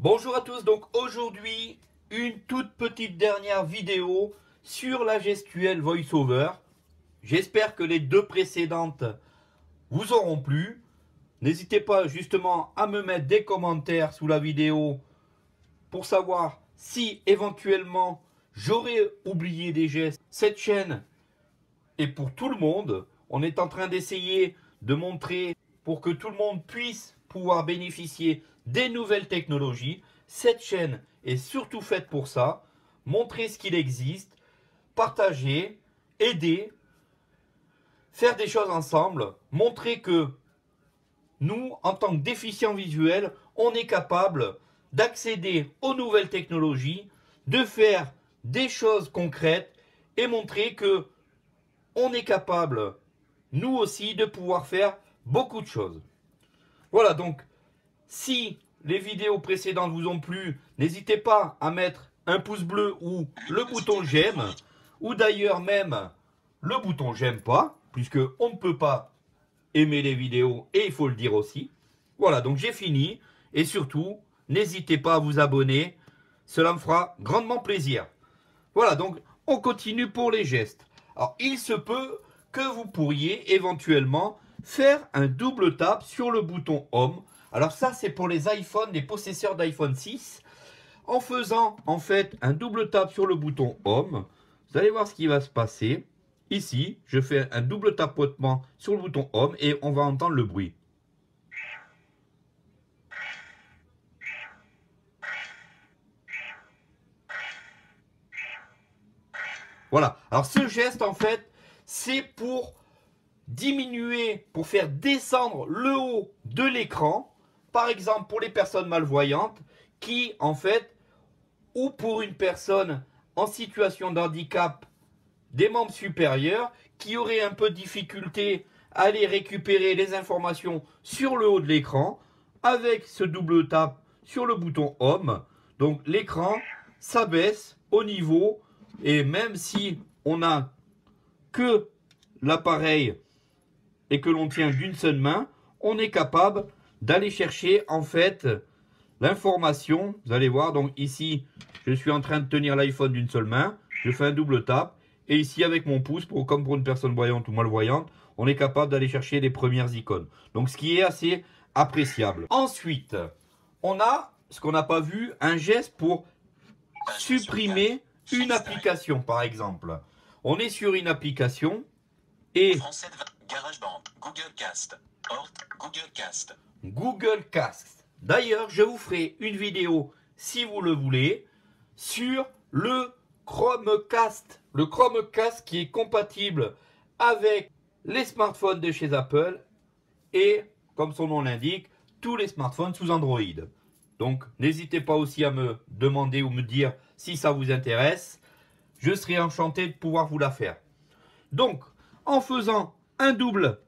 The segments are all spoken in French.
Bonjour à tous, donc aujourd'hui une toute petite dernière vidéo sur la gestuelle VoiceOver. J'espère que les deux précédentes vous auront plu. N'hésitez pas justement à me mettre des commentaires sous la vidéo pour savoir si éventuellement j'aurais oublié des gestes. Cette chaîne est pour tout le monde. On est en train d'essayer de montrer pour que tout le monde puisse pouvoir bénéficier des nouvelles technologies. Cette chaîne est surtout faite pour ça. Montrer ce qu'il existe, partager, aider, faire des choses ensemble, montrer que nous, en tant que déficients visuels, on est capable d'accéder aux nouvelles technologies, de faire des choses concrètes et montrer que on est capable, nous aussi, de pouvoir faire beaucoup de choses. Voilà, donc, si les vidéos précédentes vous ont plu, n'hésitez pas à mettre un pouce bleu ou le bouton j'aime, ou d'ailleurs même le bouton j'aime pas, puisque on ne peut pas aimer les vidéos et il faut le dire aussi. Voilà, donc j'ai fini et surtout, n'hésitez pas à vous abonner, cela me fera grandement plaisir. Voilà, donc on continue pour les gestes. Alors, il se peut que vous pourriez éventuellement faire un double tap sur le bouton Home. Alors ça, c'est pour les iPhones, les possesseurs d'iPhone 6. En faisant en fait un double tap sur le bouton Home, vous allez voir ce qui va se passer. Ici, je fais un double tapotement sur le bouton Home et on va entendre le bruit. Voilà. Alors ce geste, en fait, c'est pour diminuer, pour faire descendre le haut de l'écran, par exemple pour les personnes malvoyantes qui, en fait, ou pour une personne en situation de handicap des membres supérieurs qui auraient un peu de difficulté à aller récupérer les informations sur le haut de l'écran avec ce double tap sur le bouton Home. Donc l'écran s'abaisse au niveau et même si on n'a que l'appareil et que l'on tient d'une seule main, on est capable d'aller chercher en fait l'information. Vous allez voir, donc ici, je suis en train de tenir l'iPhone d'une seule main, je fais un double tap, et ici avec mon pouce, comme pour une personne voyante ou malvoyante, on est capable d'aller chercher les premières icônes. Donc ce qui est assez appréciable. Ensuite, on a, ce qu'on n'a pas vu, un geste pour supprimer une application par exemple. On est sur une application et... GarageBand, Google Cast, Hort, Google Cast. Google Cast. D'ailleurs, je vous ferai une vidéo, si vous le voulez, sur le Chromecast. Le Chromecast qui est compatible avec les smartphones de chez Apple et, comme son nom l'indique, tous les smartphones sous Android. Donc, n'hésitez pas aussi à me demander ou me dire si ça vous intéresse. Je serai enchanté de pouvoir vous la faire. Donc, en faisant un double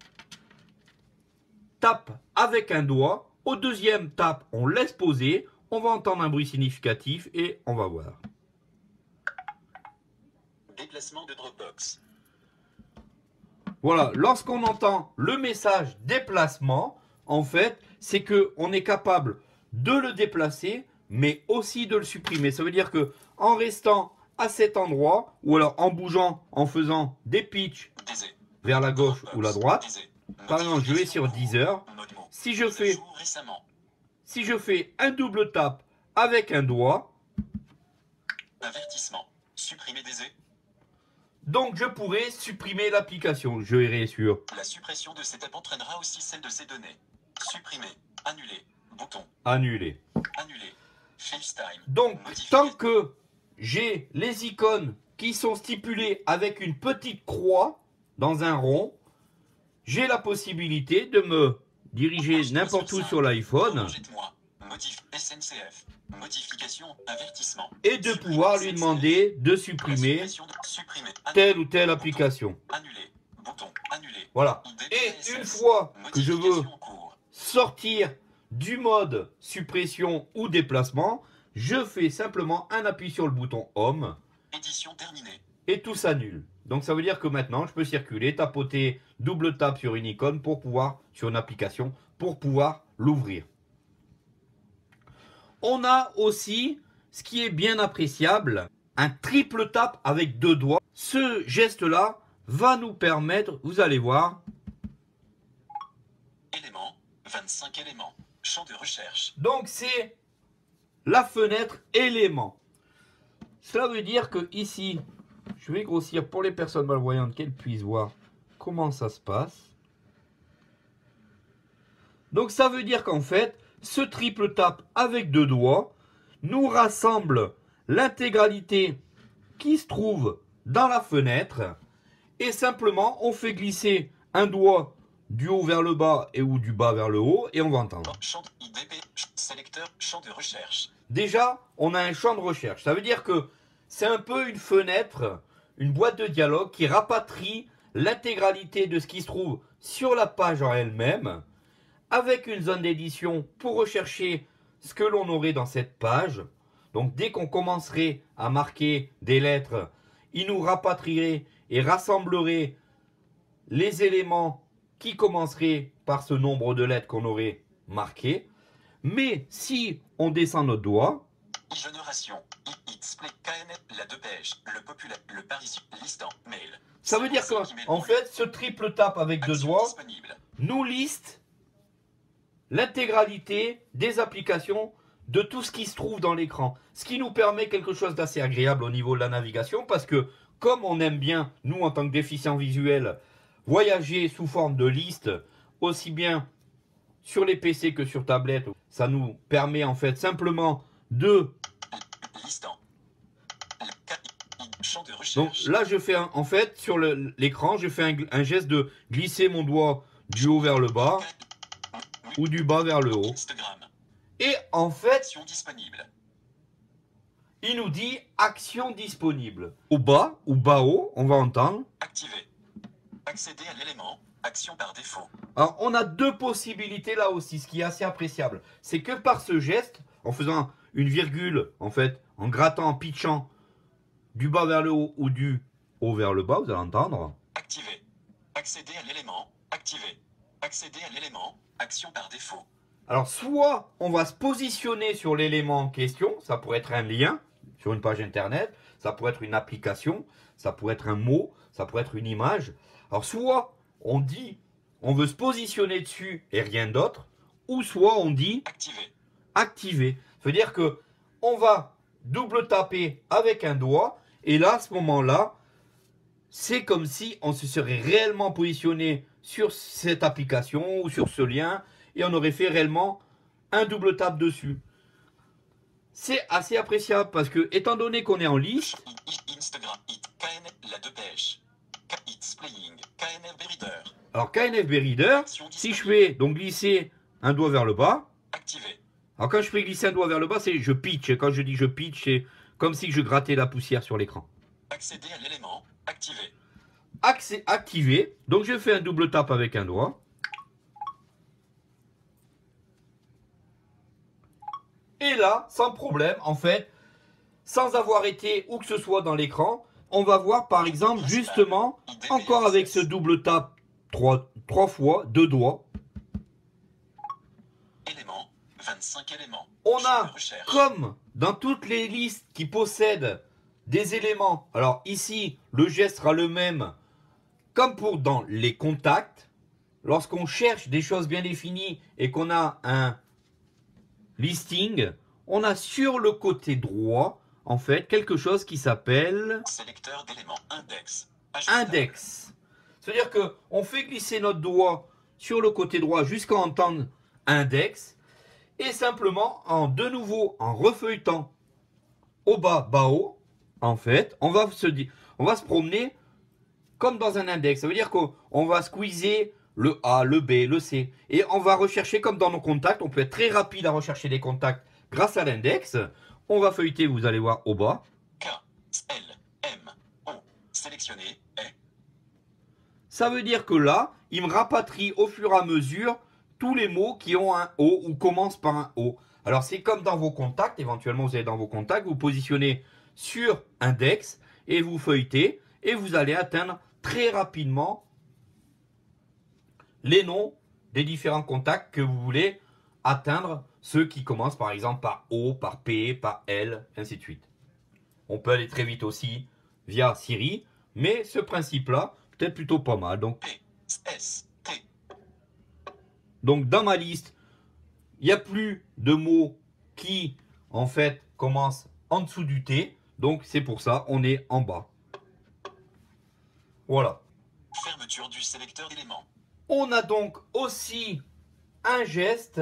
tap avec un doigt, au deuxième tap on laisse poser, on va entendre un bruit significatif et on va voir. Déplacement de Dropbox. Voilà, lorsqu'on entend le message déplacement, en fait, c'est que on est capable de le déplacer mais aussi de le supprimer. Ça veut dire que en restant à cet endroit ou alors en bougeant, en faisant des pitchs vers la gauche ou la droite. Par exemple, je vais sur Deezer. Si je fais un double tap avec un doigt, avertissement, supprimer Deezer. Donc je pourrais supprimer l'application. Je irai sur la suppression de cette app entraînera aussi celle de ces données. Supprimer, annuler, bouton. Annuler. Annuler. FaceTime. Donc modifier. Tant que j'ai les icônes qui sont stipulées avec une petite croix dans un rond, j'ai la possibilité de me diriger n'importe où sur l'iPhone et de pouvoir lui demander de supprimer telle ou telle application. Voilà. Et une fois que je veux sortir du mode suppression ou déplacement, je fais simplement un appui sur le bouton Home et tout s'annule. Donc ça veut dire que maintenant je peux circuler, tapoter, double tape sur une icône pour pouvoir, sur une application, pour pouvoir l'ouvrir. On a aussi, ce qui est bien appréciable, un triple tap avec 2 doigts. Ce geste-là va nous permettre, vous allez voir. Éléments, 25 éléments, champ de recherche. Donc c'est la fenêtre éléments. Cela veut dire que ici, je vais grossir pour les personnes malvoyantes qu'elles puissent voir comment ça se passe. Donc ça veut dire qu'en fait, ce triple tap avec 2 doigts nous rassemble l'intégralité qui se trouve dans la fenêtre et simplement on fait glisser un doigt du haut vers le bas et ou du bas vers le haut et on va entendre. Champ IDP, sélecteur, champ de recherche. Déjà, on a un champ de recherche. Ça veut dire que c'est un peu une fenêtre, une boîte de dialogue qui rapatrie l'intégralité de ce qui se trouve sur la page en elle-même avec une zone d'édition pour rechercher ce que l'on aurait dans cette page. Donc dès qu'on commencerait à marquer des lettres, il nous rapatrierait et rassemblerait les éléments qui commenceraient par ce nombre de lettres qu'on aurait marqué. Mais si on descend notre doigt, ça veut dire qu'en fait, ce triple tap avec 2 doigts nous liste l'intégralité des applications de tout ce qui se trouve dans l'écran. Ce qui nous permet quelque chose d'assez agréable au niveau de la navigation parce que comme on aime bien, nous en tant que déficients visuels, voyager sous forme de liste, aussi bien sur les PC que sur tablette, ça nous permet en fait simplement de... Donc là je fais en fait sur l'écran, je fais un geste de glisser mon doigt du haut vers le bas ou du bas vers le haut. Instagram. Et en fait, il nous dit action disponible. Au bas ou bas haut, on va entendre. Activer. Accéder à l'élément. Action par défaut. Alors, on a 2 possibilités là aussi, ce qui est assez appréciable. C'est que par ce geste, en faisant une virgule, en fait, en grattant, en pitchant du bas vers le haut ou du haut vers le bas, vous allez entendre. Activer. Accéder à l'élément. Activer. Accéder à l'élément. Action par défaut. Alors soit on va se positionner sur l'élément en question, ça pourrait être un lien sur une page internet, ça pourrait être une application, ça pourrait être un mot, ça pourrait être une image. Alors soit on dit on veut se positionner dessus et rien d'autre, ou soit on dit activer. Activer. Ça veut dire que on va double taper avec un doigt et là à ce moment-là, c'est comme si on se serait réellement positionné sur cette application ou sur ce lien et on aurait fait réellement un double tap dessus. C'est assez appréciable parce que étant donné qu'on est en liste, Instagram, La Dépêche, It's Playing, KNFB Reader. Alors KNFB Reader, si je fais donc glisser un doigt vers le bas, activer. Alors quand je fais glisser un doigt vers le bas, c'est je pitch. Quand je dis je pitch, c'est comme si je grattais la poussière sur l'écran. Accéder à l'élément, activer. Activé, donc je fais un double tap avec un doigt. Et là, sans problème, en fait, sans avoir été où que ce soit dans l'écran, on va voir par exemple, justement, encore avec ce double tap 3 fois, 2 doigts. Éléments, 25 éléments. On a, comme dans toutes les listes qui possèdent des éléments, alors ici, le geste sera le même. Comme pour dans les contacts, lorsqu'on cherche des choses bien définies et qu'on a un listing, on a sur le côté droit, en fait, quelque chose qui s'appelle... Sélecteur d'éléments, index. Index. C'est-à-dire qu'on fait glisser notre doigt sur le côté droit jusqu'à entendre index. Et simplement, de nouveau, en refeuilletant au bas, bas haut, en fait, on va se promener... comme dans un index, ça veut dire qu'on va squeezer le A, le B, le C. Et on va rechercher comme dans nos contacts. On peut être très rapide à rechercher des contacts grâce à l'index. On va feuilleter, vous allez voir, au bas. K, L, M, O, sélectionner, E. Ça veut dire que là, il me rapatrie au fur et à mesure tous les mots qui ont un O ou commencent par un O. Alors c'est comme dans vos contacts. Éventuellement, vous allez dans vos contacts, vous positionnez sur index et vous feuilletez. Et vous allez atteindre très rapidement les noms des différents contacts que vous voulez atteindre Ceux qui commencent par exemple par O, par P, par L, ainsi de suite. On peut aller très vite aussi via Siri, mais ce principe-là, peut-être plutôt pas mal. Donc, dans ma liste, il n'y a plus de mots qui, en fait, commencent en dessous du T. Donc, c'est pour ça, on est en bas. Voilà. Fermeture du sélecteur d'éléments. On a donc aussi un geste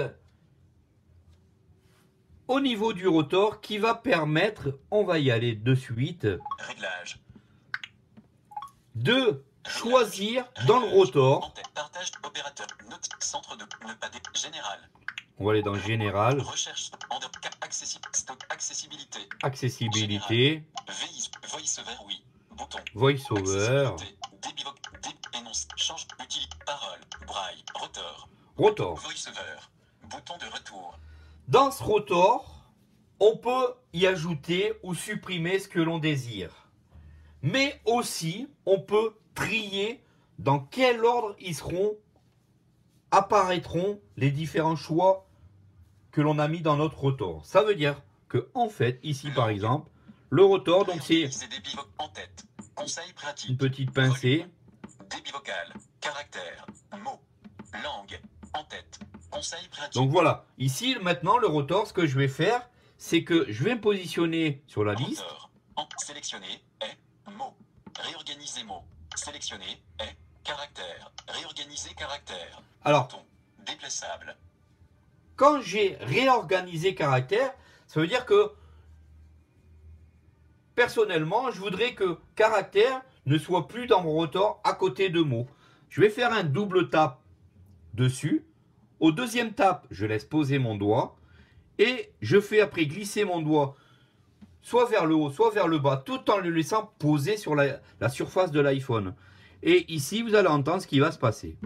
au niveau du rotor qui va permettre, on va y aller de suite, réglage, de choisir dans le rotor. Partage opérateur, note, centre de panneau général. On va aller dans général. Recherche, accessibilité. Accessibilité. VoiceOver, oui. Bouton. VoiceOver. Énonce, change, utilité, parole, braille, rotor. Rotor. VoiceOver. Bouton de retour. Dans ce rotor, on peut y ajouter ou supprimer ce que l'on désire. Mais aussi, on peut trier dans quel ordre ils seront, apparaîtront les différents choix que l'on a mis dans notre rotor. Ça veut dire que, en fait, ici par exemple, le rotor, donc c'est une petite pincée. Débit vocal, caractère, mot, langue, en tête, conseil pratique. Donc voilà, ici maintenant le rotor, ce que je vais faire, c'est que je vais me positionner sur la liste. Sélectionner, mot, réorganiser mot, sélectionner, caractère, réorganiser caractère. Alors, déplaçable. Quand j'ai réorganisé caractère, ça veut dire que personnellement, je voudrais que caractère ne soit plus dans mon rotor à côté de mots. Je vais faire un double tap dessus. Au deuxième tap, je laisse poser mon doigt et je fais après glisser mon doigt soit vers le haut, soit vers le bas, tout en le laissant poser sur la surface de l'iPhone. Et ici, vous allez entendre ce qui va se passer.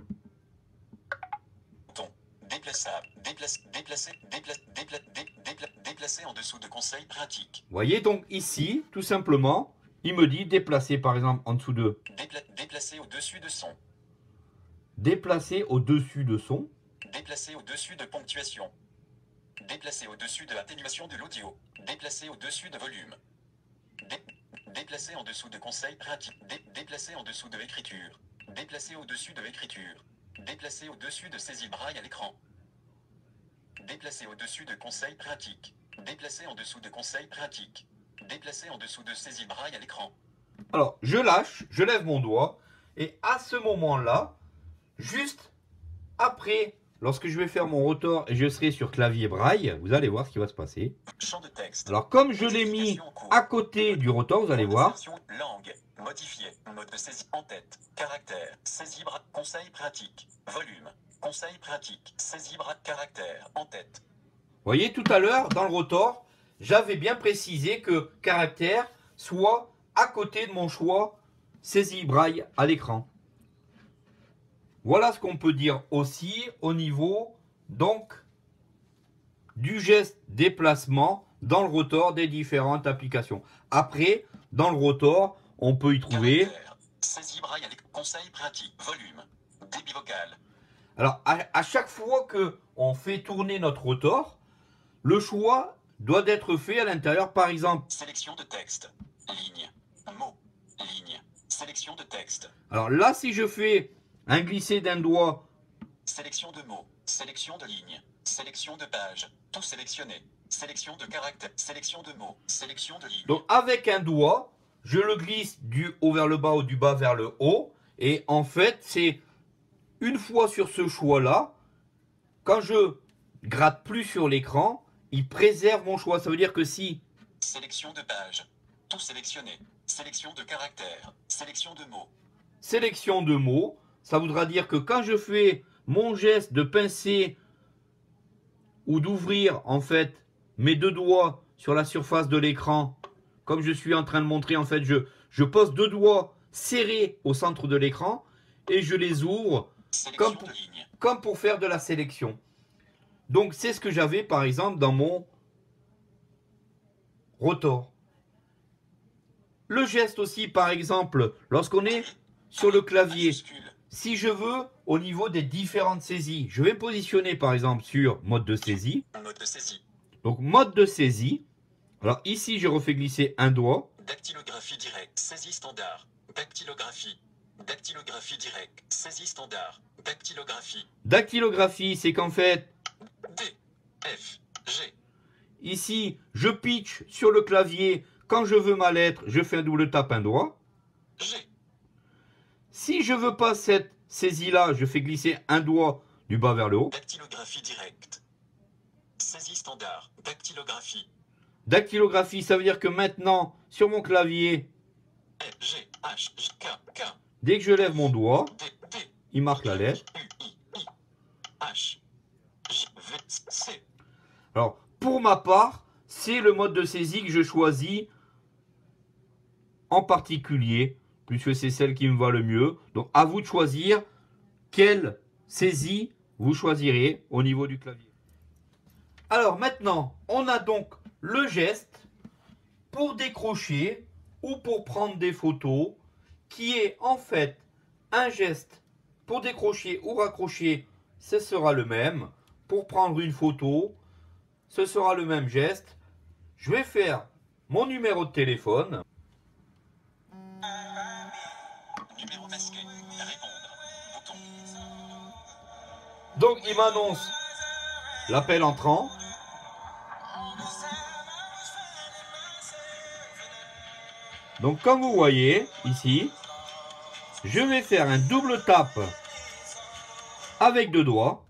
Déplaçable, déplacer en dessous de conseils pratiques. Vous voyez, donc ici, tout simplement, il me dit déplacer par exemple en dessous de. Déplacer au-dessus de son. Déplacer au-dessus de son. Déplacer au-dessus de ponctuation. Déplacer au-dessus de l'atténuation de l'audio. Déplacer au-dessus de volume. Déplacer en dessous de conseils pratiques. Déplacer en dessous de écriture. Déplacer au-dessus de écriture. Déplacer au-dessus de saisie braille à l'écran. Déplacer au-dessus de conseils pratiques. Déplacer en dessous de conseils pratiques. Déplacer en dessous de saisie braille à l'écran. Alors, je lâche, je lève mon doigt. Et à ce moment-là, juste après, lorsque je vais faire mon rotor et je serai sur clavier braille, vous allez voir ce qui va se passer. Champ de texte. Alors, comme je l'ai mis à côté du rotor, vous allez voir. Langue. Modifié, mode de saisie en tête, caractère, saisie bras, conseil pratique, volume, conseil pratique, saisie bras, caractère, en tête. Vous voyez, tout à l'heure, dans le rotor, j'avais bien précisé que caractère soit à côté de mon choix saisie braille à l'écran. Voilà ce qu'on peut dire aussi au niveau donc du geste déplacement dans le rotor des différentes applications. Après, dans le rotor, on peut y trouver. Saisie braille avec conseil pratique, volume, débit vocal. Alors, à chaque fois qu'on fait tourner notre rotor, le choix doit être fait à l'intérieur, par exemple. Sélection de texte, ligne, mot, ligne, sélection de texte. Alors là, si je fais un glisser d'un doigt. Sélection de mots, sélection de ligne, sélection de page, tout sélectionné, sélection de caractère, sélection de mots, sélection de ligne. Donc, avec un doigt, je le glisse du haut vers le bas ou du bas vers le haut. Et en fait, c'est une fois sur ce choix-là, quand je gratte plus sur l'écran, il préserve mon choix. Ça veut dire que si... Sélection de page, tout sélectionné, sélection de caractères, sélection de mots. Sélection de mots, ça voudra dire que quand je fais mon geste de pincer ou d'ouvrir en fait mes deux doigts sur la surface de l'écran... Comme je suis en train de montrer, en fait, je pose deux doigts serrés au centre de l'écran et je les ouvre comme pour faire de la sélection. Donc, c'est ce que j'avais, par exemple, dans mon rotor. Le geste aussi, par exemple, lorsqu'on est sur le clavier, si je veux, au niveau des différentes saisies, je vais positionner par exemple sur mode de saisie. Mode de saisie. Donc mode de saisie. Alors ici, je refais glisser un doigt. Dactylographie directe, saisie standard. Dactylographie. Dactylographie directe, saisie standard. Dactylographie. Dactylographie, c'est qu'en fait... D, F, G. Ici, je pitch sur le clavier. Quand je veux ma lettre, je fais un double tap, un doigt. G. Si je veux pas cette saisie-là, je fais glisser un doigt du bas vers le haut. Dactylographie directe. Saisie standard. Dactylographie. Dactylographie, ça veut dire que maintenant, sur mon clavier, dès que je lève mon doigt, il marque la lettre. Alors, pour ma part, c'est le mode de saisie que je choisis en particulier, puisque c'est celle qui me va le mieux. Donc, à vous de choisir quelle saisie vous choisirez au niveau du clavier. Alors, maintenant, on a donc le geste pour décrocher ou pour prendre des photos, qui est en fait un geste pour décrocher ou raccrocher, ce sera le même. Pour prendre une photo, ce sera le même geste. Je vais faire mon numéro de téléphone. Numéro masqué, répondre, bouton. Donc il m'annonce l'appel entrant. Donc comme vous voyez ici, je vais faire un double tap avec deux doigts.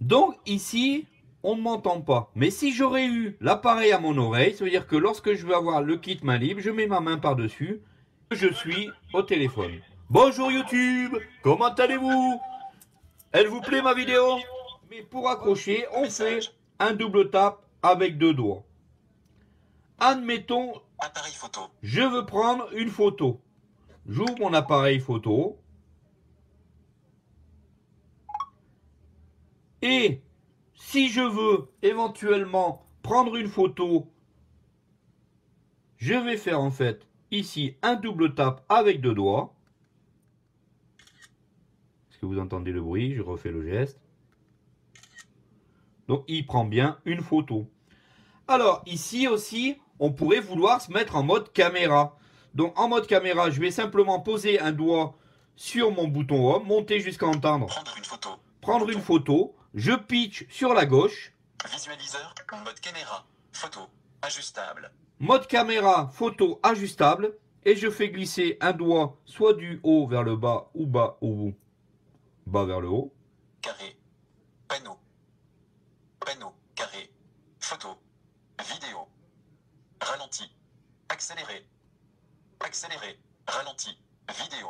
Donc ici, on ne m'entend pas. Mais si j'aurais eu l'appareil à mon oreille, ça veut dire que lorsque je veux avoir le kit main libre, je mets ma main par-dessus, je suis au téléphone. Bonjour YouTube, comment allez-vous? Elle vous plaît ma vidéo? Mais pour accrocher, on fait un double tap avec deux doigts. Admettons, appareil photo. Je veux prendre une photo. J'ouvre mon appareil photo. Et si je veux éventuellement prendre une photo, je vais faire en fait ici un double tap avec deux doigts. Est-ce que vous entendez le bruit? Je refais le geste. Donc il prend bien une photo. Alors ici aussi, on pourrait vouloir se mettre en mode caméra. Donc en mode caméra, je vais simplement poser un doigt sur mon bouton Home, monter jusqu'à entendre prendre une photo. Je pitch sur la gauche. Visualiseur, mode caméra, photo, ajustable. Mode caméra, photo, ajustable. Et je fais glisser un doigt soit du haut vers le bas ou bas au bout. Bas vers le haut. Carré, panneau, panneau, carré, photo. Vidéo. Ralenti. Accéléré. Accéléré. Ralenti. Vidéo.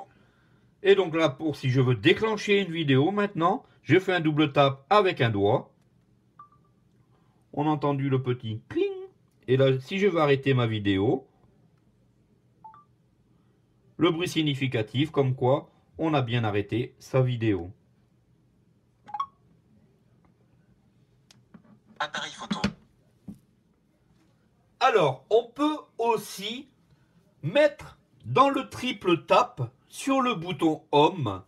Et donc là, pour si je veux déclencher une vidéo maintenant, je fais un double tap avec un doigt. On a entendu le petit cling. Et là, si je veux arrêter ma vidéo, le bruit significatif, comme quoi on a bien arrêté sa vidéo. Appareil photo. Alors, on peut aussi mettre dans le triple tap sur le bouton Home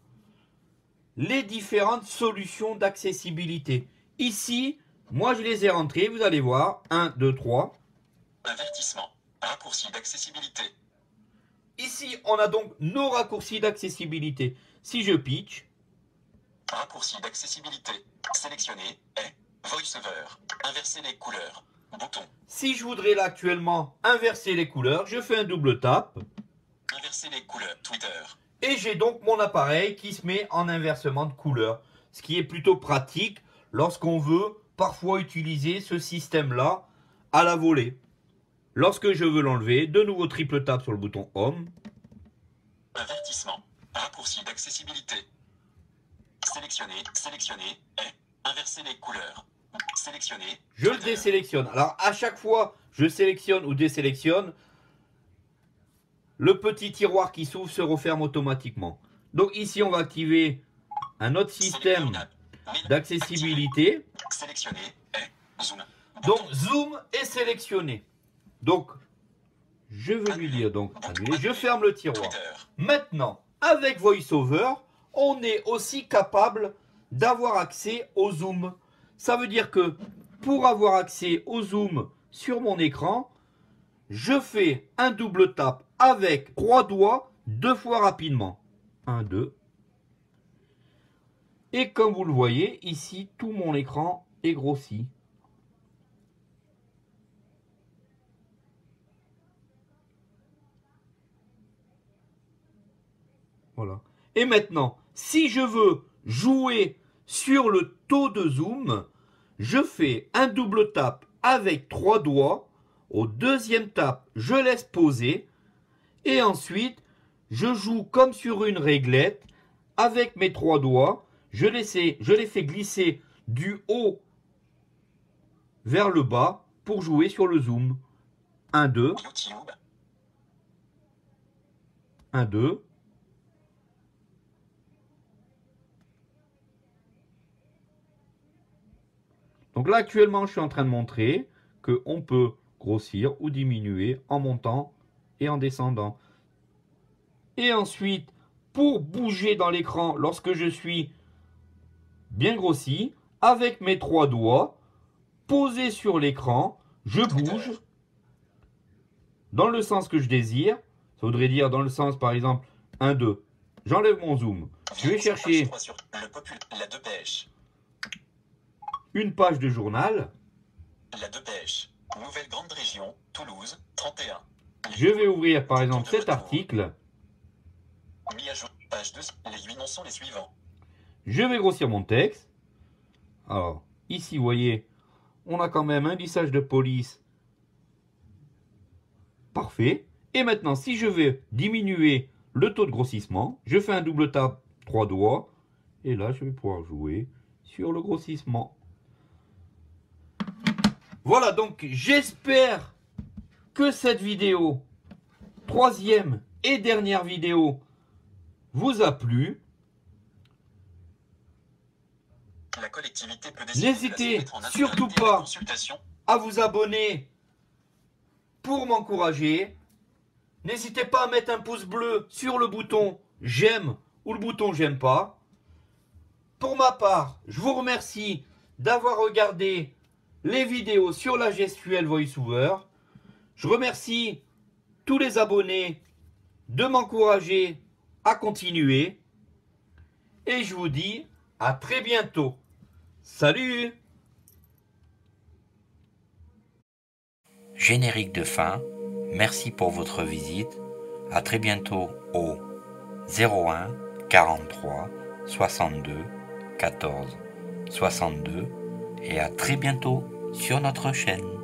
les différentes solutions d'accessibilité. Ici, moi je les ai rentrées, vous allez voir, 1, 2, 3. Avertissement, raccourci d'accessibilité. Ici, on a donc nos raccourcis d'accessibilité. Si je pitch. Raccourci d'accessibilité, sélectionner, et VoiceOver, inverser les couleurs. Bouton. Si je voudrais là actuellement inverser les couleurs, je fais un double tap. Inverser les couleurs, Twitter. Et j'ai donc mon appareil qui se met en inversement de couleurs. Ce qui est plutôt pratique lorsqu'on veut parfois utiliser ce système-là à la volée. Lorsque je veux l'enlever, de nouveau triple tap sur le bouton Home. Avertissement, raccourci d'accessibilité. Sélectionner, sélectionner, et inverser les couleurs. Sélectionner. Je le désélectionne. Alors à chaque fois, je sélectionne ou désélectionne, le petit tiroir qui s'ouvre se referme automatiquement. Donc ici, on va activer un autre système d'accessibilité. Sélectionner et zoom. Donc zoom et sélectionner. Donc Je veux lui lire donc annuler. Je ferme le tiroir. Maintenant, avec VoiceOver, on est aussi capable d'avoir accès au zoom. Ça veut dire que pour avoir accès au zoom sur mon écran, je fais un double tap avec 3 doigts 2 fois rapidement. 1, 2. Et comme vous le voyez, ici, tout mon écran est grossi. Voilà. Et maintenant, si je veux jouer sur le taux de zoom, je fais un double tap avec 3 doigts. Au deuxième tap, je laisse poser. Et ensuite, je joue comme sur une réglette avec mes 3 doigts. Je les fais glisser du haut vers le bas pour jouer sur le zoom. 1, 2. 1, 2. Donc là, actuellement, je suis en train de montrer qu'on peut grossir ou diminuer en montant et en descendant. Et ensuite, pour bouger dans l'écran lorsque je suis bien grossi, avec mes 3 doigts posés sur l'écran, je bouge dans le sens que je désire. Ça voudrait dire dans le sens, par exemple, 1, 2. J'enlève mon zoom. Je vais chercher une page de journal. La Dépêche, nouvelle grande région, Toulouse, 31. Je vais ouvrir, par exemple, cet article. Mis à jour, page 2, les 8 noms sont les suivants. Je vais grossir mon texte. Alors, ici, vous voyez, on a quand même un lissage de police parfait. Et maintenant, si je veux diminuer le taux de grossissement, je fais un double tap, 3 doigts. Et là, je vais pouvoir jouer sur le grossissement. Voilà, donc j'espère que cette vidéo, 3e et dernière vidéo, vous a plu. N'hésitez surtout pas à vous abonner pour m'encourager. N'hésitez pas à mettre un pouce bleu sur le bouton j'aime ou le bouton j'aime pas. Pour ma part, je vous remercie d'avoir regardé les vidéos sur la gestuelle VoiceOver. Je remercie tous les abonnés de m'encourager à continuer. Et je vous dis à très bientôt. Salut! Générique de fin, merci pour votre visite, à très bientôt au 01 43 62 14 62 et à très bientôt sur notre chaîne.